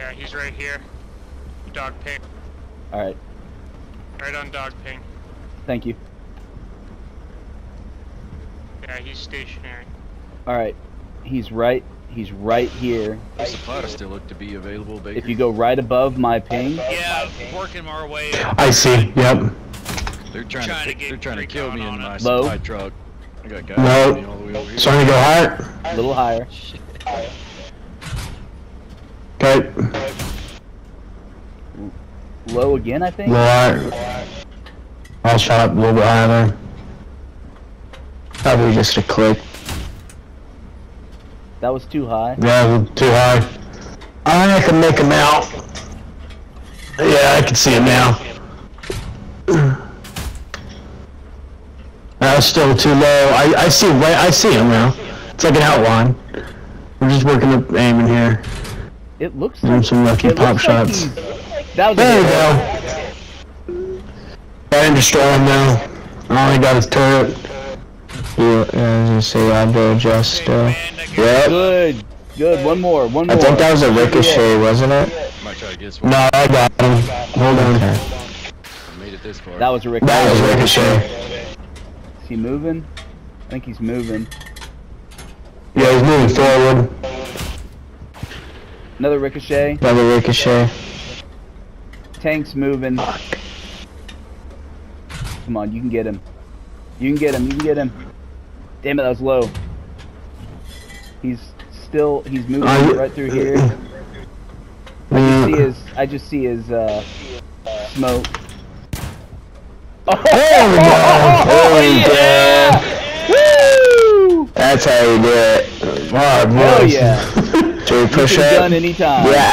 Yeah, he's right here. Dog ping. Alright. Right on dog ping. Thank you. Yeah, he's stationary. Alright. He's right here. The supplies still look to be available, Baker. If you go right above my ping. Yeah, working our way up. I see, yep. They're trying to kill me in my supply truck. I got guys all the way over here. Trying to go higher? A little higher. Shit. Okay. Low again, I think? Low higher. I'll shot up a little bit higher there. Probably just a click. That was too high. Yeah, too high. I can make him out. Yeah, I can see him now. That was still too low. I see him now. It's like an outline. We're just working up aim in here. It looks like some lucky pop shots. That was there we go. I didn't destroy him now. I only got his turret. Yeah, as you see, I do adjust. Yep. Good, good. One more. I think that was a ricochet, wasn't it? No, I got him. Hold on. I made it this far. That was a ricochet. Is he moving? I think he's moving. Yeah, he's moving forward. Another ricochet. Tank's moving. Fuck. Come on, you can get him. You can get him. Damn it, that was low. He's moving right through here. I just see his smoke. Oh, there we go! Oh, yeah. Woo! That's how you do it. Oh, boy. Hell yeah. Do we push it? Done anytime. Yeah.